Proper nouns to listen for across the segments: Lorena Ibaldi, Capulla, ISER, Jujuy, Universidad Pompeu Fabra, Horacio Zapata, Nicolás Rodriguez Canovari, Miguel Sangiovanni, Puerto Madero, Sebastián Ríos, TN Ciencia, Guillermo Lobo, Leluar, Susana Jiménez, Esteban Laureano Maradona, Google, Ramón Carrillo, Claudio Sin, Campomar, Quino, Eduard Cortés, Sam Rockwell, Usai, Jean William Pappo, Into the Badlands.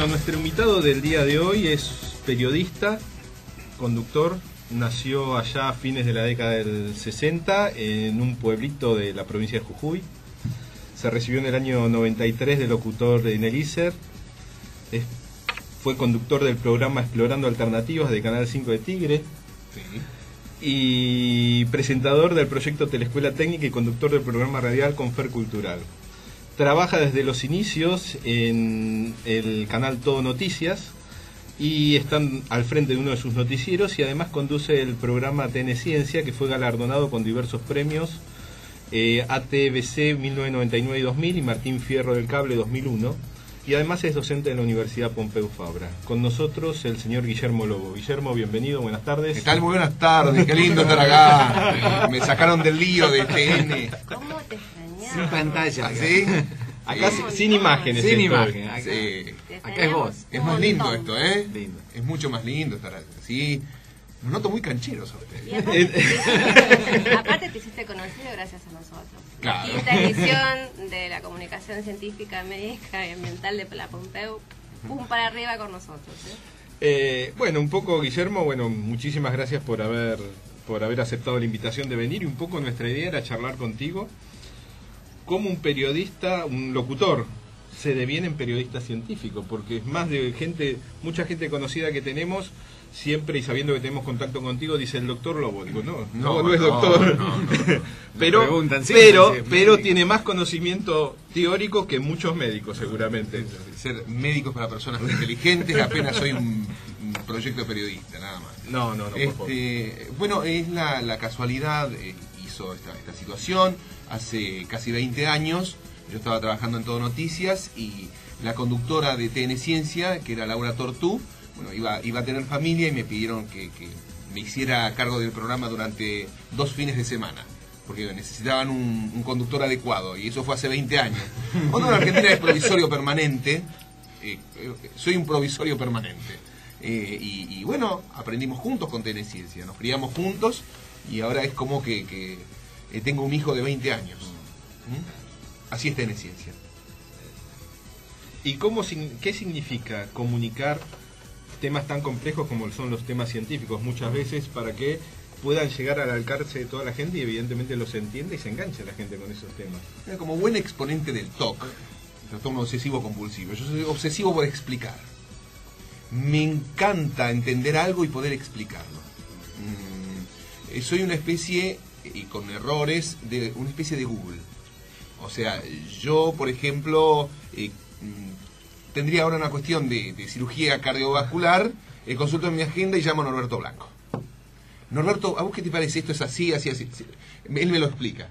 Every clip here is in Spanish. Bueno, nuestro invitado del día de hoy es periodista, conductor, nació allá a fines de la década del 60 en un pueblito de la provincia de Jujuy. Se recibió en el año 93 de locutor en el ISER. Fue conductor del programa Explorando Alternativas de Canal 5 de Tigre. Sí. Y presentador del proyecto Teleescuela Técnica y conductor del programa radial Confer Cultural. Trabaja desde los inicios en el canal Todo Noticias y está al frente de uno de sus noticieros, y además conduce el programa TN Ciencia, que fue galardonado con diversos premios, ATBC 1999 y 2000 y Martín Fierro del Cable 2001, y además es docente de la Universidad Pompeu Fabra. Con nosotros el señor Guillermo Lobo. Guillermo, bienvenido, buenas tardes. ¿Qué tal? Muy buenas tardes, qué lindo estar acá. Me sacaron del lío de TN. ¿Cómo te extrañaba? Sin pantalla. Acá. ¿Sí? Acá sí. Sin imágenes. Sin imágenes. Acá, sí. Acá es vos. Es más lindo esto, ¿eh? Lindo. Es mucho más lindo estar así. Nos noto muy cancheros a ustedes. Aparte te hiciste conocido gracias a nosotros. Claro. Quinta edición de la comunicación científica, médica y ambiental de la Pompeu. Pum para arriba con nosotros, ¿eh? Bueno, un poco, Guillermo, bueno, muchísimas gracias por haber aceptado la invitación de venir. Y un poco nuestra idea era charlar contigo cómo un periodista, un locutor, se devienen periodistas científicos, porque es más de gente, mucha gente conocida que tenemos, siempre, y sabiendo que tenemos contacto contigo, dice el doctor Lobo. Digo, no es doctor. No. pero tiene más conocimiento teórico que muchos médicos, seguramente. Ser médicos para personas inteligentes, apenas soy un proyecto periodista, nada más. No, por favor. Bueno, es la casualidad, hizo esta situación hace casi 20 años. Yo estaba trabajando en Todo Noticias y la conductora de TN Ciencia, que era Laura Tortú, bueno, iba a tener familia y me pidieron que me hiciera cargo del programa durante 2 fines de semana, porque necesitaban un conductor adecuado, y eso fue hace 20 años. Cuando en Argentina es provisorio permanente, soy un provisorio permanente. Y bueno, aprendimos juntos con TN Ciencia, nos criamos juntos, y ahora es como que tengo un hijo de 20 años. ¿Mm? Así es TN Ciencia. ¿Y qué significa comunicar temas tan complejos como son los temas científicos muchas veces, para que puedan llegar al alcance de toda la gente y evidentemente los entienda y se enganche la gente con esos temas? Como buen exponente del TOC, trastorno obsesivo compulsivo, yo soy obsesivo por explicar. Me encanta entender algo y poder explicarlo. Soy una especie, y con errores, de una especie de Google. O sea, yo, por ejemplo, tendría ahora una cuestión de cirugía cardiovascular, consulto en mi agenda y llamo a Norberto Blanco. Norberto, ¿a vos qué te parece? Esto es así, así, así. Él me lo explica.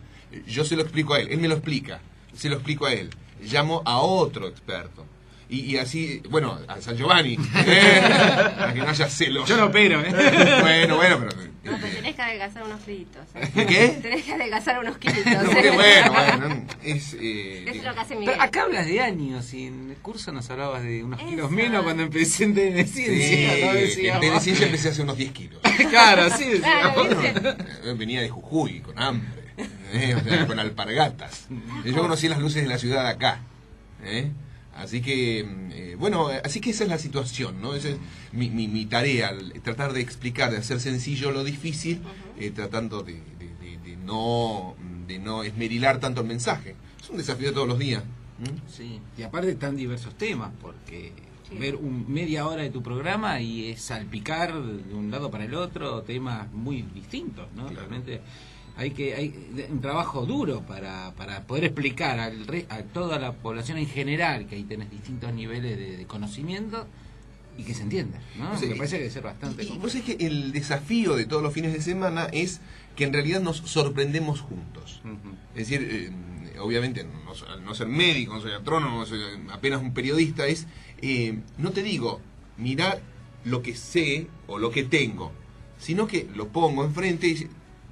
Yo se lo explico a él. Él me lo explica. Se lo explico a él. Llamo a otro experto. Y así, bueno, a San Giovanni. Para que no haya celos. Yo no opero, ¿eh? Bueno, pero... No, pero tenés que adelgazar unos kilitos. ¿Qué? Tenés que adelgazar unos kilitos. No, bueno. Es lo que hace Miguel. Pero acá hablas de años, y en el curso nos hablabas de unos kilos menos cuando empecé en TN Ciencia. Sí, en TN Ciencia empecé hace unos 10 kilos. Claro, sí. Claro, venía de Jujuy, con hambre, o sea, con alpargatas. Yo conocí las luces de la ciudad acá, ¿eh? Así que, bueno, así que esa es la situación, ¿no? Esa es mi tarea, tratar de explicar, de hacer sencillo lo difícil, tratando de no esmerilar tanto el mensaje. Es un desafío de todos los días. ¿Mm? Sí, y aparte están diversos temas, porque ver media hora de tu programa y es salpicar de un lado para el otro temas muy distintos, ¿no? Claro. Realmente... Hay un trabajo duro para poder explicar a toda la población en general, que ahí tenés distintos niveles de conocimiento y que se entienda, ¿no? Me parece que debe ser bastante complicado. Vos sabés que el desafío de todos los fines de semana es que en realidad nos sorprendemos juntos. Uh-huh. Es decir, obviamente, al no ser médico, no soy astrónomo, soy apenas un periodista, es... no te digo, mirá lo que sé o lo que tengo, sino que lo pongo enfrente y...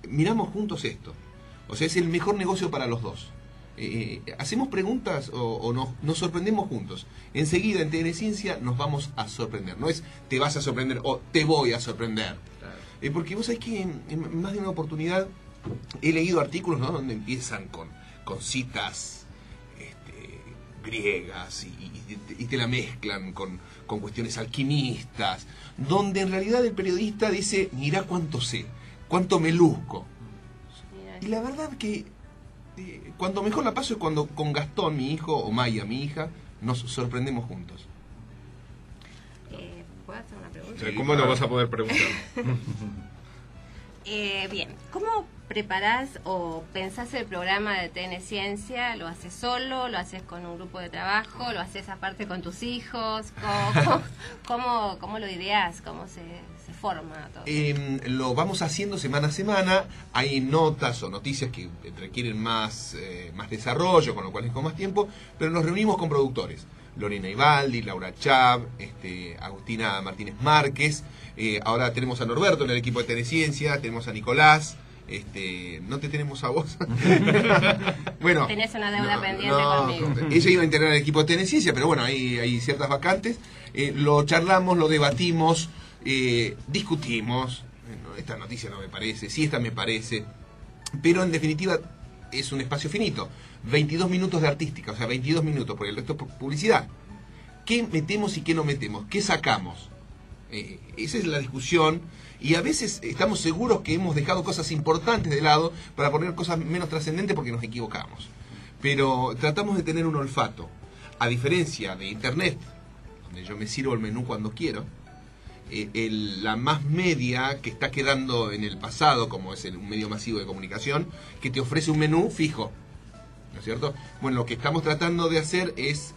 miramos juntos esto. O sea, es el mejor negocio para los dos. Hacemos preguntas o nos sorprendemos juntos. Enseguida en TN Ciencia nos vamos a sorprender. No es te vas a sorprender o te voy a sorprender. Claro. Porque vos sabés que en más de una oportunidad he leído artículos, ¿no?, donde empiezan con citas griegas y te la mezclan con cuestiones alquimistas, donde en realidad el periodista dice, mirá cuánto sé, cuánto me luzco. Y la verdad que cuando mejor la paso es cuando con Gastón, mi hijo, o Maya, mi hija, nos sorprendemos juntos. ¿Puedo hacer una pregunta? Sí, ¿cómo no vas a poder preguntar? Bien, ¿cómo preparás o pensás el programa de TN Ciencia? ¿Lo haces solo? ¿Lo haces con un grupo de trabajo? ¿Lo haces aparte con tus hijos? ¿Cómo lo ideás? ¿Cómo se forma todo? Lo vamos haciendo semana a semana. Hay notas o noticias que requieren más desarrollo, con lo cual es con más tiempo, pero nos reunimos con productores. Lorena Ibaldi, Laura Chab, Agustina Martínez Márquez, ahora tenemos a Norberto en el equipo de TN Ciencia, tenemos a Nicolás, no te tenemos a vos. Bueno, tenés una deuda pendiente conmigo. Ella iba a integrar el equipo de TN Ciencia, pero bueno, hay ciertas vacantes. Lo charlamos, lo debatimos, discutimos. Esta noticia no me parece, sí, esta me parece, pero en definitiva es un espacio finito, 22 minutos de artística, o sea, 22 minutos, porque el resto es publicidad. ¿Qué metemos y qué no metemos? ¿Qué sacamos? Esa es la discusión, y a veces estamos seguros que hemos dejado cosas importantes de lado para poner cosas menos trascendentes porque nos equivocamos. Pero tratamos de tener un olfato. A diferencia de Internet, donde yo me sirvo el menú cuando quiero, la más media que está quedando en el pasado, como es un medio masivo de comunicación, que te ofrece un menú fijo, ¿no es cierto? Bueno, lo que estamos tratando de hacer es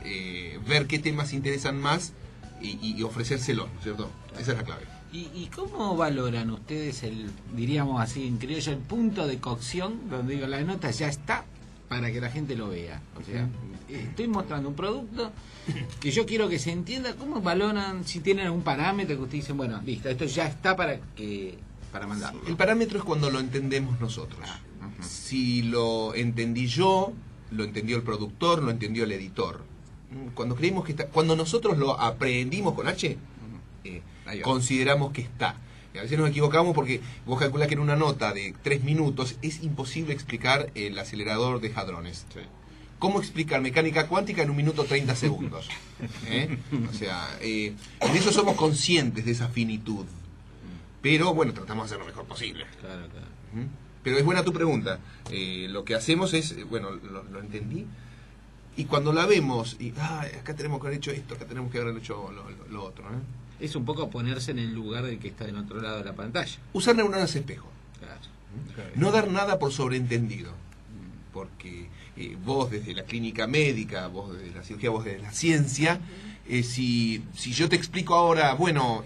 ver qué temas interesan más y ofrecérselos, ¿no es cierto? Esa es la clave. ¿Y cómo valoran ustedes el, diríamos así en criollo, el punto de cocción, donde digo, la nota ya está para que la gente lo vea? O sea, estoy mostrando un producto que yo quiero que se entienda. ¿Cómo valoran, si tienen algún parámetro que ustedes dicen, bueno, listo, esto ya está para mandarlo? El parámetro es cuando lo entendemos nosotros. Si lo entendí yo, lo entendió el productor, lo entendió el editor. Cuando creemos que está, cuando nosotros lo aprendimos con H, consideramos que está. Y a veces nos equivocamos porque vos calculás que en una nota de 3 minutos es imposible explicar el acelerador de hadrones. Sí. ¿Cómo explicar mecánica cuántica en 1 minuto 30 segundos? O sea, en eso somos conscientes de esa finitud. Pero bueno, tratamos de hacer lo mejor posible. Claro, claro. Pero es buena tu pregunta. Lo que hacemos es, bueno, lo entendí. Y cuando la vemos, y acá tenemos que haber hecho esto, acá tenemos que haber hecho lo otro, ¿eh? Es un poco ponerse en el lugar del que está del otro lado de la pantalla. Usar neuronas espejo. Claro. No dar nada por sobreentendido. Porque vos desde la clínica médica, vos desde la cirugía, vos desde la ciencia, si yo te explico ahora, bueno,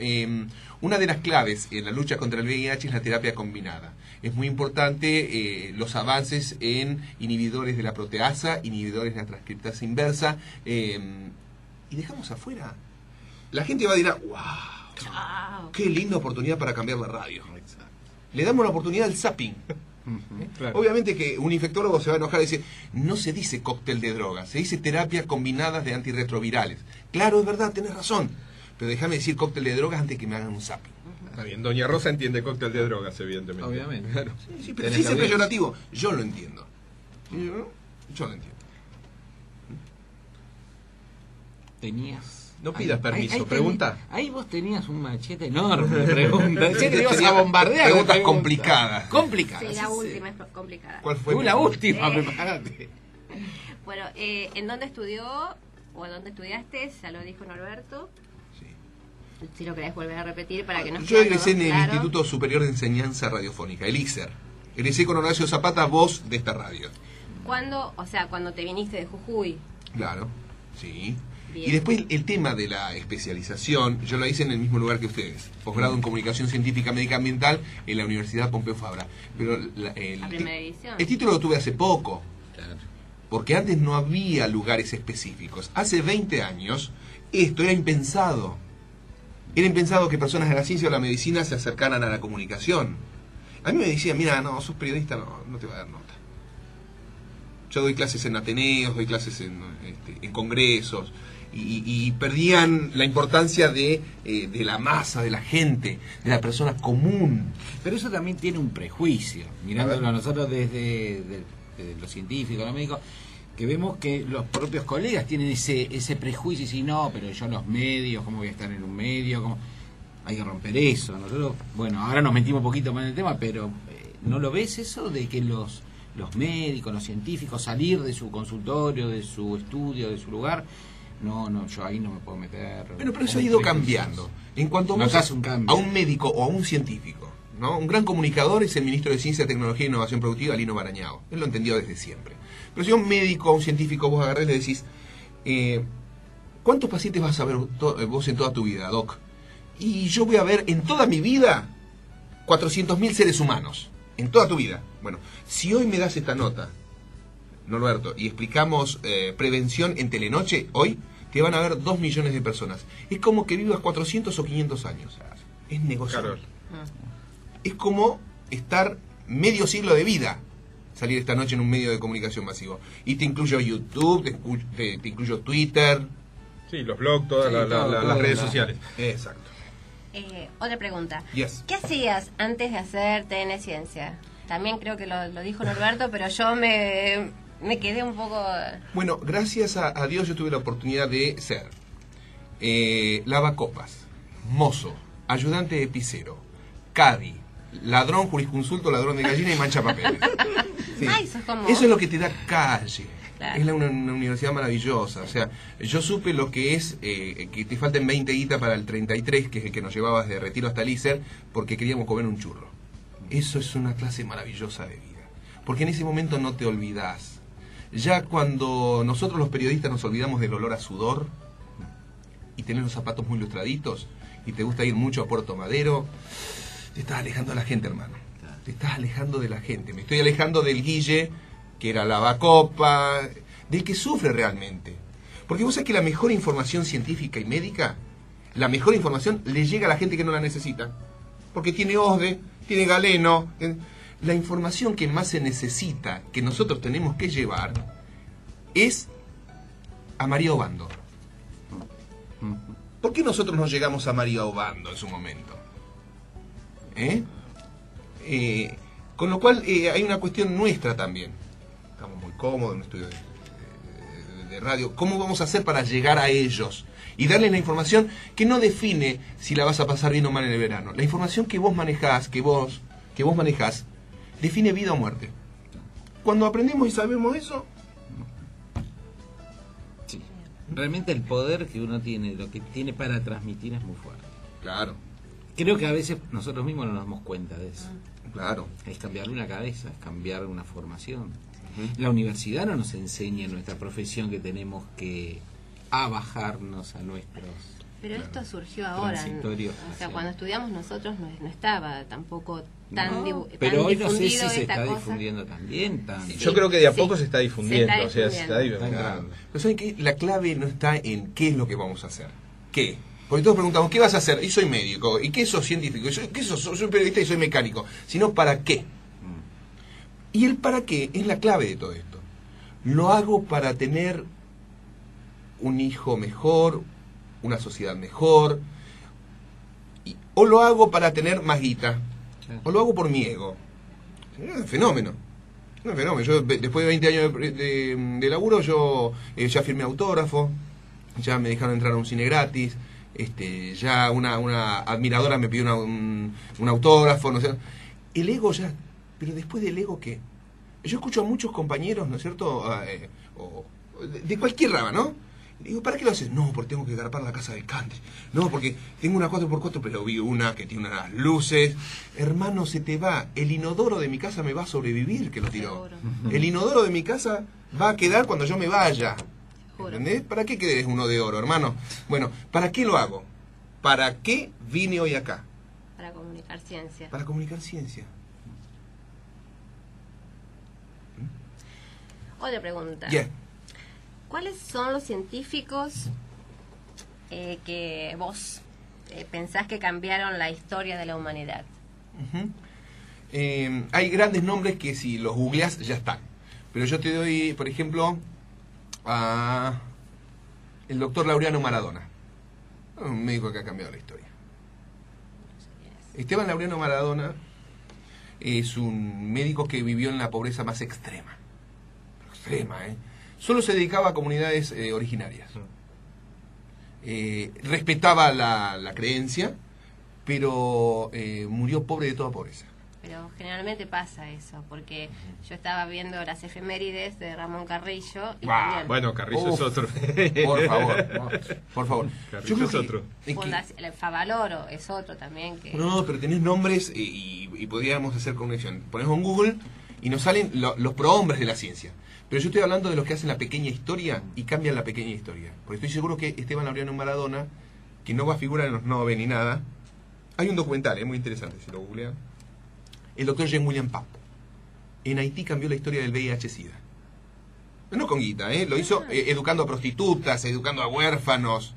una de las claves en la lucha contra el VIH es la terapia combinada. Es muy importante los avances en inhibidores de la proteasa, inhibidores de la transcriptasa inversa, y dejamos afuera. La gente va a decir, wow, qué linda oportunidad para cambiar la radio. Exacto. Le damos la oportunidad al zapping. Claro. Obviamente que un infectólogo se va a enojar y dice, no se dice cóctel de drogas, se dice terapias combinadas de antirretrovirales. Claro, es verdad, tenés razón, pero déjame decir cóctel de drogas antes que me hagan un zapping. Está bien, Doña Rosa entiende cóctel de drogas, evidentemente. Obviamente, claro. Sí, pero sí es peyorativo, yo lo entiendo. Yo lo entiendo. Tenías... No pidas permiso, pregunta. Ahí vos tenías un machete enorme, pregunta. Te ibas a bombardear. Preguntas complicadas. Sí, la última es complicada. ¿Cuál fue? Tú la última, prepárate. Bueno, ¿en dónde estudió o en dónde estudiaste? Ya lo dijo Norberto. Sí. Si lo querés volver a repetir para que no... Yo egresé en el Instituto Superior de Enseñanza Radiofónica, el ISER. Egresé con Horacio Zapata, voz de esta radio. ¿Cuándo? O sea, cuando te viniste de Jujuy. Claro, sí. Bien. Y después el tema de la especialización, yo lo hice en el mismo lugar que ustedes, posgrado en Comunicación Científica Médica Ambiental en la Universidad Pompeu Fabra. Pero el título lo tuve hace poco, claro, porque antes no había lugares específicos. Hace 20 años esto era impensado. Era impensado que personas de la ciencia o la medicina se acercaran a la comunicación. A mí me decían, mira, no, sos periodista, no te va a dar nota. Yo doy clases en ateneos, doy clases en congresos. Y perdían la importancia de la masa, de la gente, de la persona común. Pero eso también tiene un prejuicio, mirándolo a nosotros desde los científicos, los médicos. que vemos que los propios colegas tienen ese prejuicio y dicen, no, pero yo los medios, ¿cómo voy a estar en un medio? ¿Cómo? Hay que romper eso. Nosotros, bueno, ahora nos metimos un poquito más en el tema, pero ¿no lo ves eso de que los médicos, los científicos, salir de su consultorio, de su estudio, de su lugar? No, yo ahí no me puedo meter. Bueno, pero eso ha ido cambiando. En cuanto a un médico o a un científico, ¿no? Un gran comunicador es el ministro de Ciencia, Tecnología e Innovación Productiva, Lino Barañao. Él lo entendió desde siempre. Pero si a un médico o un científico vos agarrás y le decís, ¿cuántos pacientes vas a ver vos en toda tu vida, Doc? Y yo voy a ver en toda mi vida 400.000 seres humanos. En toda tu vida. Bueno, si hoy me das esta nota, Norberto, y explicamos prevención en Telenoche, hoy te van a ver 2 millones de personas. Es como que vivas 400 o 500 años. Es negociable. Claro. Es como estar medio siglo de vida, salir esta noche en un medio de comunicación masivo. Y te incluyo YouTube, te incluyo Twitter. Sí, los blogs, todas las redes sociales. Exacto. Otra pregunta. Yes. ¿Qué hacías antes de hacer TN Ciencia? También creo que lo dijo Norberto, pero yo me quedé un poco... Bueno, gracias a Dios yo tuve la oportunidad de ser lavacopas, mozo, ayudante de pisero, cadi, ladrón, jurisconsulto, ladrón de gallina y mancha papel. Sí. Ay, eso es lo que te da calle. Claro. Es una universidad maravillosa. O sea, yo supe lo que es que te falten 20 guitas para el 33, que es el que nos llevabas de Retiro hasta el ISER, porque queríamos comer un churro. Eso es una clase maravillosa de vida. Porque en ese momento no te olvidás. Ya cuando nosotros los periodistas nos olvidamos del olor a sudor y tenés los zapatos muy lustraditos y te gusta ir mucho a Puerto Madero, te estás alejando de la gente, hermano. Te estás alejando de la gente. Me estoy alejando del Guille, que era lavacopa, del que sufre realmente. Porque vos sabés que la mejor información científica y médica, la mejor información le llega a la gente que no la necesita. Porque tiene OSDE, tiene Galeno. La información que más se necesita, que nosotros tenemos que llevar, es a María Obando. ¿Por qué nosotros no llegamos a María Obando en su momento? Con lo cual hay una cuestión nuestra también. Estamos muy cómodos en un estudio de radio. ¿Cómo vamos a hacer para llegar a ellos? Y darles la información que no define si la vas a pasar bien o mal en el verano. La información que vos manejás, que vos manejás, define vida o muerte. Cuando aprendemos y sabemos eso... Sí. Realmente el poder que uno tiene, lo que tiene para transmitir es muy fuerte. Claro. Creo que a veces nosotros mismos no nos damos cuenta de eso. Claro. Es cambiarle una cabeza, es cambiar una formación. Uh-huh. La universidad no nos enseña en nuestra profesión que tenemos que abajarnos a nuestros... Pero esto surgió ahora, o sea, cuando estudiamos nosotros no estaba tampoco tan difundido. Pero hoy no sé si se está difundiendo también. Yo creo que de a poco se está difundiendo. O sea, se está difundiendo. Pero ¿saben qué? La clave no está en qué es lo que vamos a hacer. ¿Qué? Porque todos preguntamos, ¿qué vas a hacer? Y soy médico. ¿Y qué sos científico? ¿Y qué sos? Soy periodista y soy mecánico. Sino, ¿para qué? Y el para qué es la clave de todo esto. Lo hago para tener un hijo mejor, una sociedad mejor, o lo hago para tener más guita, o lo hago por mi ego. Es un fenómeno. Es un fenómeno. Yo, después de 20 años de laburo, yo ya firmé autógrafo, ya me dejaron entrar a un cine gratis, ya una admiradora me pidió un autógrafo, no sé. El ego ya... Pero después del ego, ¿qué? Yo escucho a muchos compañeros, ¿no es cierto? De cualquier rama, ¿no? Digo, ¿para qué lo haces? No, porque tengo que garpar la casa del country. No, porque tengo una 4x4, pero vi una que tiene unas luces. Hermano, se te va. El inodoro de mi casa me va a sobrevivir, que lo tiró. El inodoro de mi casa va a quedar cuando yo me vaya. ¿Entendés? ¿Para qué querés uno de oro, hermano? Bueno, ¿para qué lo hago? ¿Para qué vine hoy acá? Para comunicar ciencia. Para comunicar ciencia. Otra pregunta. Yeah. ¿Cuáles son los científicos que vos pensás que cambiaron la historia de la humanidad? Uh-huh. Hay grandes nombres que si los googleás ya están. Pero yo te doy, por ejemplo, a el doctor Laureano Maradona. Un médico que ha cambiado la historia. No sé quién es. Esteban Laureano Maradona es un médico que vivió en la pobreza más extrema. Extrema, solo se dedicaba a comunidades originarias. Respetaba la creencia, pero murió pobre de toda pobreza. Pero generalmente pasa eso, porque yo estaba viendo las efemérides de Ramón Carrillo. Y también... Bueno, Carrillo es otro. Por favor, no, por favor. Carrillo yo es otro. El Favaloro es otro también. Que... No, pero tenés nombres y podríamos hacer conexión. Ponés en Google y nos salen los prohombres de la ciencia. Pero yo estoy hablando de los que hacen la pequeña historia y cambian la pequeña historia. Porque estoy seguro que Esteban Laureano Maradona, que no va a figurar en los 9 ni nada, hay un documental, es muy interesante, si lo googlean. El doctor Jean William Pappo. En Haití cambió la historia del VIH-Sida. No con guita, ¿eh? Lo hizo educando a prostitutas, educando a huérfanos.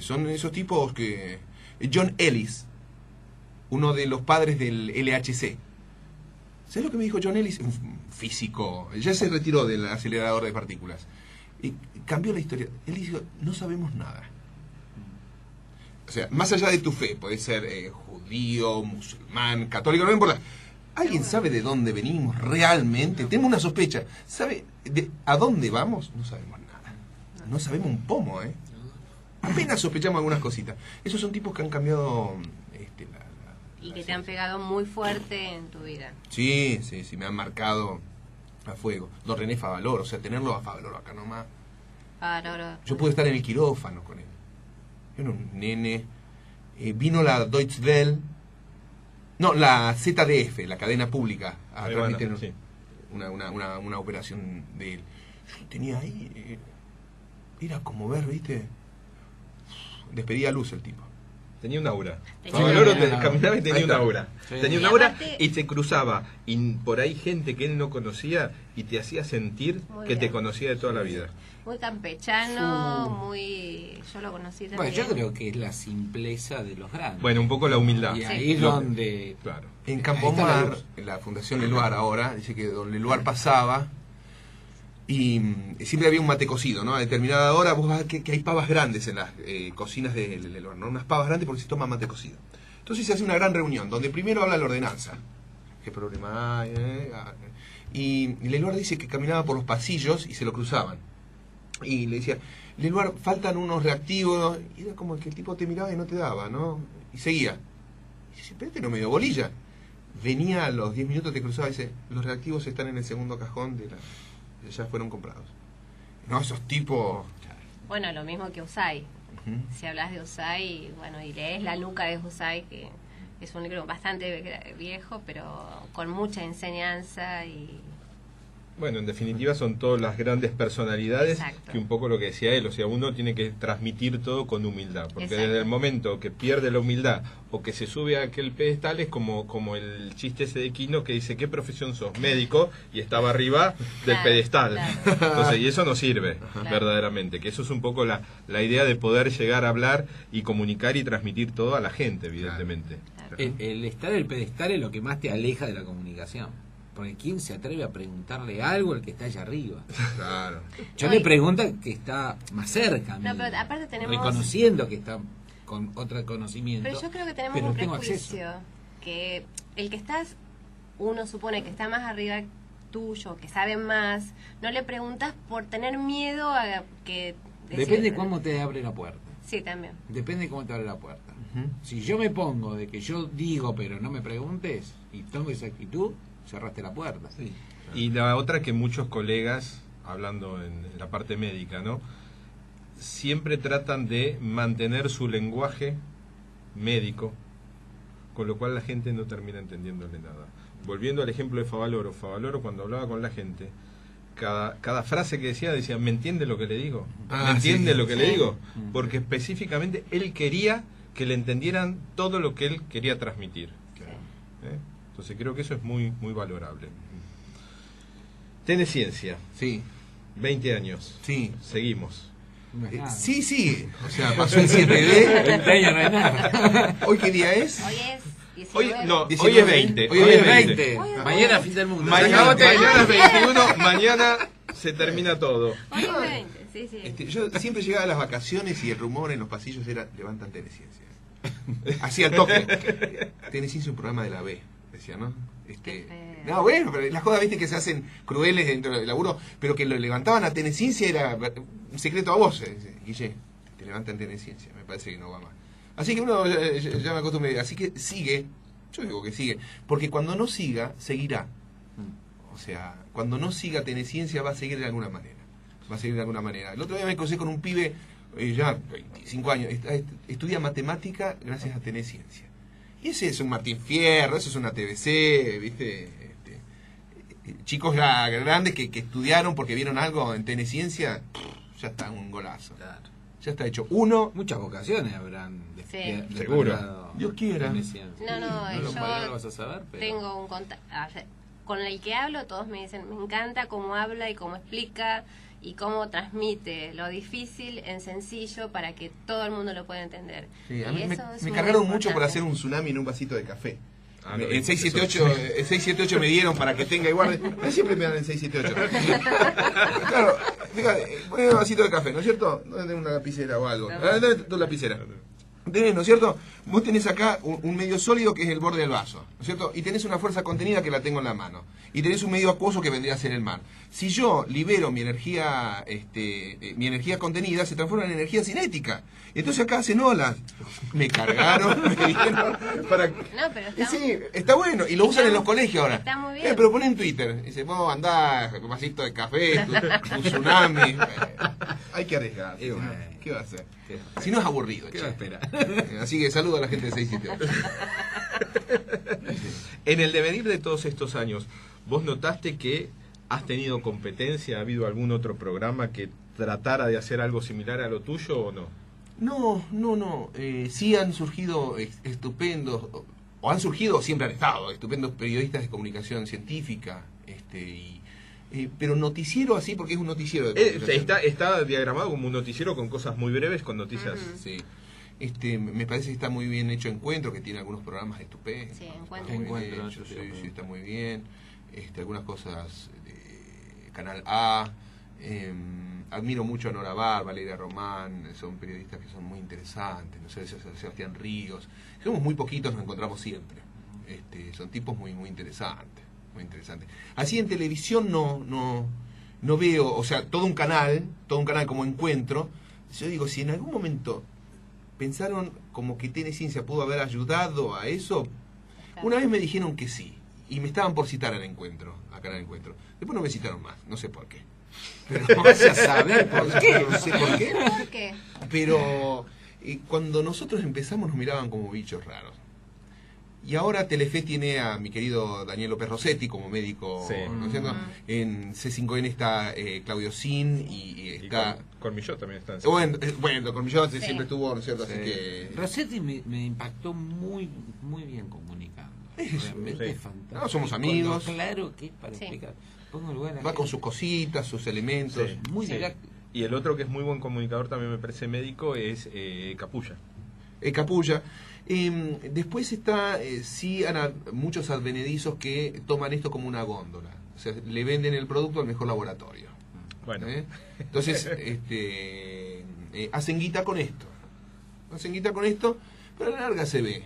Son esos tipos que... John Ellis, uno de los padres del LHC. ¿Sabes lo que me dijo John Ellis? Un físico, ya se retiró del acelerador de partículas. Y cambió la historia. Él dijo, no sabemos nada. O sea, más allá de tu fe, puede ser judío, musulmán, católico, no me importa. ¿Alguien sabe de dónde venimos realmente? No. Tenemos una sospecha. ¿Sabe a dónde vamos? No sabemos nada. No sabemos un pomo, ¿eh? Apenas sospechamos algunas cositas. Esos son tipos que han cambiado... y que te han pegado muy fuerte en tu vida. Sí, sí, sí, me han marcado a fuego. Don René Favaloro, o sea, tenerlo a Favaloro acá nomás. Favaloro. Yo pude estar en el quirófano con él. Era un nene. Vino la Deutsche Welle, no, la ZDF, la cadena pública, a transmitir una operación de él. Yo lo tenía ahí, era como ver, ¿viste? Despedía luz el tipo. Tenía un aura. Favaloro caminaba y tenía un aura. Tenía un aura y se cruzaba. Y por ahí gente que él no conocía y te hacía sentir que te conocía de toda la vida. Muy campechano, muy... Yo lo conocí también. Bueno, yo creo que es la simpleza de los grandes. Bueno, un poco la humildad. Y ahí es donde... Claro. En Campomar, la Fundación Leluar ahora, dice que don Leluar pasaba... Y siempre había un mate cocido, ¿no? A determinada hora vos vas que hay pavas grandes en las cocinas del horno, unas pavas grandes porque se toma mate cocido. Entonces se hace una gran reunión, donde primero habla la ordenanza. ¿Qué problema hay? Y Leluar dice que caminaba por los pasillos y se lo cruzaban. Y le decía, Leluar, faltan unos reactivos. Y era como que el tipo te miraba y no te daba, ¿no? Y seguía. Y dice, espérate, no me dio bolilla. Venía a los 10 minutos, te cruzaba y dice, los reactivos están en el segundo cajón de la... ya fueron comprados. No, esos tipos... Bueno, lo mismo que Usai. Si hablas de Usai, bueno, y lees La Luca de Usai, que es un libro bastante viejo, pero con mucha enseñanza y... Bueno, en definitiva son todas las grandes personalidades. Exacto. Que un poco lo que decía él, o sea, uno tiene que transmitir todo con humildad, porque exacto, desde el momento que pierde la humildad o que se sube a aquel pedestal es como el chiste ese de Quino que dice, ¿qué profesión sos? Médico, y estaba arriba del pedestal. Claro. Entonces, y eso no sirve verdaderamente, que eso es un poco la idea de poder llegar a hablar y comunicar y transmitir todo a la gente, evidentemente. Claro. El estar en el pedestal es lo que más te aleja de la comunicación. Porque ¿quién se atreve a preguntarle algo al que está allá arriba? Claro. Yo le pregunto que está más cerca a mí, no, pero aparte tenemos... reconociendo que está con otro conocimiento. Pero yo creo que tenemos un prejuicio, que el que estás, uno supone que está más arriba tuyo, que sabe más, no le preguntas por tener miedo a que... Depende de cómo te abre la puerta. Sí, también. Depende de cómo te abre la puerta. Si yo me pongo de que yo digo pero no me preguntes y tengo esa actitud... cerraste la puerta. Sí. Y la otra que muchos colegas, hablando en la parte médica, ¿no?, siempre tratan de mantener su lenguaje médico, con lo cual la gente no termina entendiéndole nada. Volviendo al ejemplo de Favaloro, cuando hablaba con la gente, cada frase que decía, ¿me entiende lo que le digo? ¿Me entiende lo que le digo? Porque específicamente él quería que le entendieran todo lo que él quería transmitir. Claro. Entonces creo que eso es muy muy valorable. TN Ciencia. Sí. 20 años. Sí. Seguimos. No es nada. Sí, sí. O sea, pasó el 7D. 20 años no es nada. ¿Hoy qué día es? Hoy es 19. Hoy es 20. Hoy es 20. Mañana fin del mundo. Mañana es 21. Mañana se termina todo. Hoy es 20. Sí, sí. Yo siempre llegaba a las vacaciones y el rumor en los pasillos era, levantan TN Ciencia. Así al toque. TN Ciencia es un programa de la B. Decía, ¿no? No, bueno, pero las cosas, viste, que se hacen crueles dentro del laburo, pero que lo levantaban a TN Ciencia era un secreto a voces. Guille, te levantan TN Ciencia, me parece que no va más. Así que uno ya me acostumbré, así que sigue, yo digo que sigue, porque cuando no siga, seguirá. O sea, cuando no siga TN Ciencia va a seguir de alguna manera. Va a seguir de alguna manera. El otro día me crucé con un pibe, ya 25 años, estudia matemática gracias a TN Ciencia. Y ese es un Martín Fierro, eso es una ATBC, ¿viste? Chicos ya grandes que estudiaron porque vieron algo en TN Ciencia, ya está un golazo. Claro. Ya está hecho uno. Muchas vocaciones habrán despertado. Seguro. Dios quiera. No, vas a saber, pero... tengo un contacto. Con el que hablo, todos me dicen, me encanta cómo habla y cómo explica y cómo transmite lo difícil en sencillo para que todo el mundo lo pueda entender. Sí, a mí me cargaron mucho por hacer un tsunami en un vasito de café. En 678 me dieron para que tenga y guarde. Siempre me dan en 678. Claro, fíjate, ponen un vasito de café, ¿no es cierto? No tenés una lapicera o algo. Dame dos lapiceras. ¿No es cierto? Vos tenés acá un medio sólido que es el borde del vaso, ¿no es cierto? Y tenés una fuerza contenida que la tengo en la mano. Y tenés un medio acuoso que vendría a ser el mar. Si yo libero mi energía mi energía contenida, se transforma en energía cinética. Entonces acá hacen olas. Me cargaron, me dijeron para... No, pero está... Sí, está bueno. Y lo usan en los colegios ahora. Está muy bien. Pero ponen en Twitter. Dice, vos andás, un vasito de café, un tsunami. Hay que arriesgar. ¿Qué va a hacer? Si no es aburrido, ¿qué va a esperar? Así que saludo a la gente de 678. En el devenir de todos estos años, ¿vos notaste que has tenido competencia? ¿Ha habido algún otro programa que tratara de hacer algo similar a lo tuyo o no? No. Sí han surgido estupendos, o han surgido, siempre han estado, estupendos periodistas de comunicación científica, pero noticiero así, porque es un noticiero de está diagramado como un noticiero con cosas muy breves, con noticias. Uh-huh. Sí. Me parece que está muy bien hecho Encuentro, que tiene algunos programas estupendos. Sí, Encuentro. Sí, está muy bien. Algunas cosas de Canal A. Admiro mucho a Nora Bar, Valeria Román, son periodistas que son muy interesantes. No sé, Sebastián Ríos. Somos muy poquitos, nos encontramos siempre. Son tipos muy, muy interesantes. Muy interesante. Así en televisión no veo, o sea, todo un canal como Encuentro. Yo digo, si en algún momento pensaron como que TN Ciencia pudo haber ayudado a eso, una vez me dijeron que sí, y me estaban por citar al Encuentro, a Canal Encuentro. Después no me citaron más, no sé por qué. Pero vas a saber por qué, no sé por qué. ¿Por qué? Pero cuando nosotros empezamos nos miraban como bichos raros. Y ahora Telefé tiene a mi querido Daniel López Rossetti como médico, sí. ¿No es cierto? En C5N está Claudio Sin y está... Cormillot también está en C5N. Bueno, Cormillot sí. Siempre estuvo, ¿no es cierto? Sí. Así que... Rossetti me impactó muy, muy bien comunicando. Realmente sí. Es fantástico. No, somos amigos. Claro que es para explicar. Va con sus cositas, sus elementos. Sí. Muy didáctico. Y el otro que es muy buen comunicador también me parece médico es Capulla. Capulla. Después está, sí, muchos advenedizos que toman esto como una góndola. O sea, le venden el producto al mejor laboratorio. Bueno. Entonces, hacen guita con esto. Pero a la larga se ve.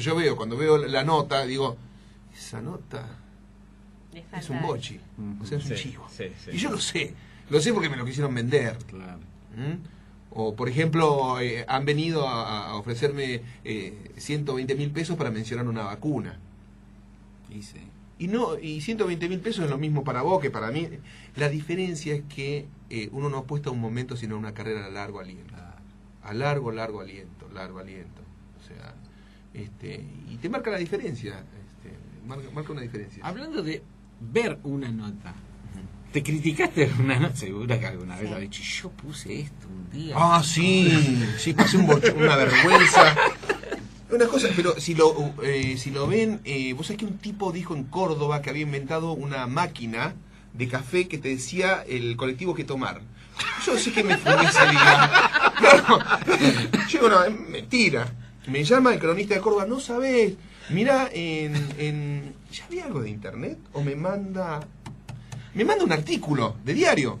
Yo veo, cuando veo la nota, digo, esa nota es un bochi. O sea, es un chivo. Sí. Y yo lo sé porque me lo quisieron vender. Claro. O, por ejemplo, han venido a ofrecerme 120.000 pesos para mencionar una vacuna. Y 120.000 pesos es lo mismo para vos que para mí. La diferencia es que uno no apuesta a un momento, sino a una carrera a largo aliento. A largo aliento. O sea, y te marca la diferencia. Marca una diferencia. Hablando de ver una nota. ¿Te criticaste una noche? Segura que alguna vez habéis dicho, yo puse esto un día. Ah, sí, pasé una vergüenza. Unas cosas, pero si lo ven, vos sabés que un tipo dijo en Córdoba que había inventado una máquina de café que te decía el colectivo que tomar. Yo sé que me fui ese día. Claro, yo digo, no, es mentira. Me llama el cronista de Córdoba, no sabés. Mirá, ¿ya había algo de internet? O me manda un artículo de diario.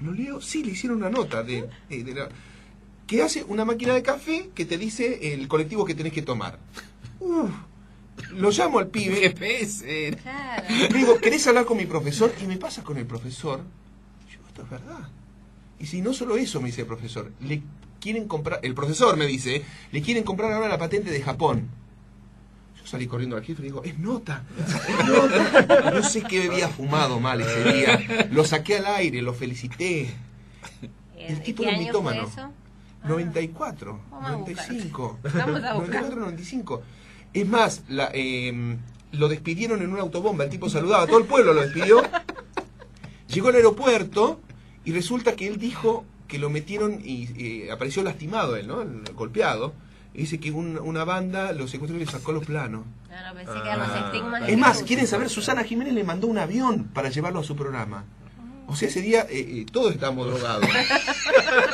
Lo leo, sí, le hicieron una nota que hace una máquina de café que te dice el colectivo que tenés que tomar. Lo llamo al pibe. ¿Qué pez era? Claro. Le digo, ¿querés hablar con mi profesor? Y me pasa con el profesor. Y yo, esto es verdad. Y si no solo eso, me dice el profesor, le quieren comprar, el profesor me dice, le quieren comprar ahora la patente de Japón. Yo salí corriendo al jefe y le digo, es nota. No sé qué había fumado mal ese día. Lo saqué al aire, lo felicité. El tipo era un mitómano. ¿Qué año fue eso? 94, vamos 95. Vamos a buscar. 94, 95. Es más, lo despidieron en una autobomba. El tipo saludaba, todo el pueblo lo despidió. Llegó al aeropuerto y resulta que él dijo que lo metieron y apareció lastimado él, ¿no? Golpeado. Y dice que una banda lo secuestró y le sacó los planos. No, pensé que eran los estigmas. Es más, quieren saber, Susana Jiménez le mandó un avión para llevarlo a su programa. O sea, ese día todos estábamos drogados.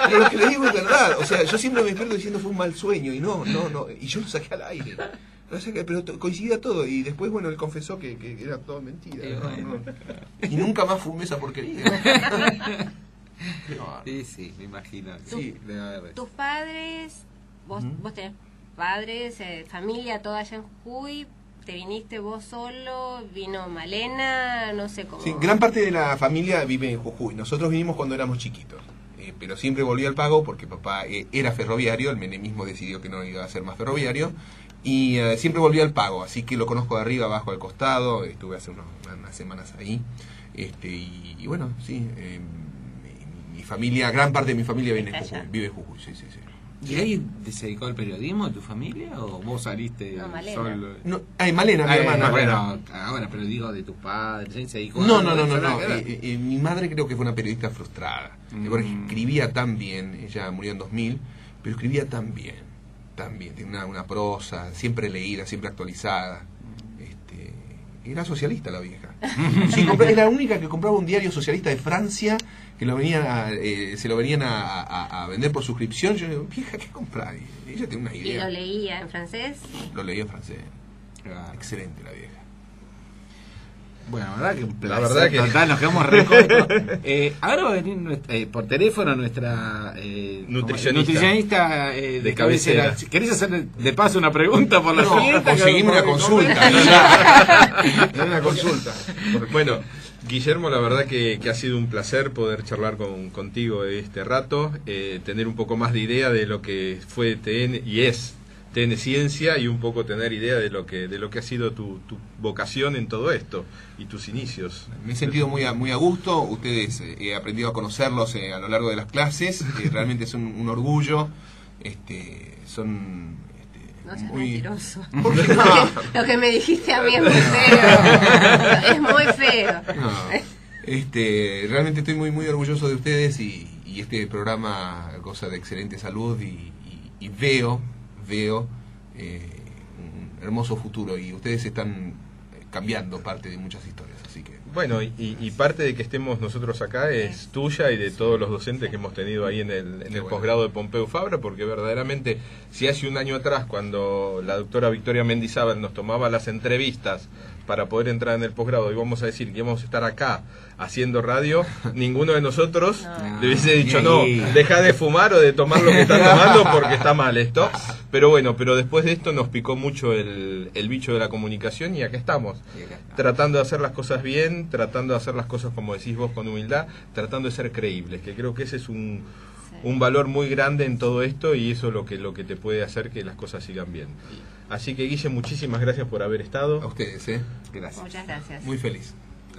Pero lo que le digo es verdad. O sea, yo siempre me despierto diciendo fue un mal sueño. Y no. Y yo lo saqué al aire. Pero coincidía todo. Y después, bueno, él confesó que era todo mentira. No. Y nunca más fumé esa porquería. No. Sí, me imagino. Tus padres, vos tenés padres, familia, toda allá en Jujuy. ¿Te viniste vos solo? ¿Vino Malena? No sé cómo. Sí, gran parte de la familia vive en Jujuy. Nosotros vinimos cuando éramos chiquitos. Pero siempre volví al Pago porque papá era ferroviario. El menemismo decidió que no iba a ser más ferroviario. Y siempre volví al Pago. Así que lo conozco de arriba, abajo, al costado. Estuve hace unas semanas ahí. Y bueno, sí. Mi familia, gran parte de mi familia vive en Jujuy. Sí. ¿Y ahí se dedicó al periodismo de tu familia o vos saliste solo? No, Malena, mi hermana. Bueno, ahora, pero digo de tus padres, ¿se dedicó? No. Mi madre creo que fue una periodista frustrada. Porque escribía tan bien, ella murió en 2000, pero escribía tan bien, tenía una prosa, siempre leída, siempre actualizada. Era socialista la vieja. Sí, era la única que compraba un diario socialista de Francia que se lo venían a vender por suscripción. Yo le digo, vieja, ¿qué compras? Ella tiene una idea. ¿Y lo leía en francés? Lo leía en francés. Claro. Excelente la vieja. Bueno, la verdad que un placer. La verdad que total, nos quedamos recortos. Ahora va a venir por teléfono nuestra nutricionista de cabecera. ¿Querés hacer de paso una pregunta por la fiesta? Conseguimos una consulta. Una consulta. Bueno, Guillermo, la verdad que ha sido un placer poder charlar contigo este rato, tener un poco más de idea de lo que fue TN y es TN Ciencia y un poco tener idea de lo que ha sido tu vocación en todo esto y tus inicios. Me he sentido muy a gusto, ustedes he aprendido a conocerlos a lo largo de las clases, realmente es un orgullo, son... No seas mentiroso. Porque lo que me dijiste a mí es muy feo. Es muy feo. No, realmente estoy muy orgulloso de ustedes y este programa goza de excelente salud y veo un hermoso futuro y ustedes están cambiando parte de muchas historias, así que bueno, y parte de que estemos nosotros acá es tuya y de todos los docentes que hemos tenido ahí en el posgrado de Pompeu Fabra, porque verdaderamente si hace un año atrás cuando la doctora Victoria Mendizábal nos tomaba las entrevistas para poder entrar en el posgrado y vamos a decir que vamos a estar acá haciendo radio, ninguno de nosotros le hubiese dicho no, deja de fumar o de tomar lo que está tomando porque está mal esto, pero bueno, pero después de esto nos picó mucho el bicho de la comunicación y acá estamos, tratando de hacer las cosas bien, tratando de hacer las cosas como decís vos con humildad, tratando de ser creíbles, que creo que ese es un valor muy grande en todo esto y eso es lo que te puede hacer que las cosas sigan bien. Así que Guille, muchísimas gracias por haber estado. A ustedes, gracias. Muchas gracias. Muy feliz.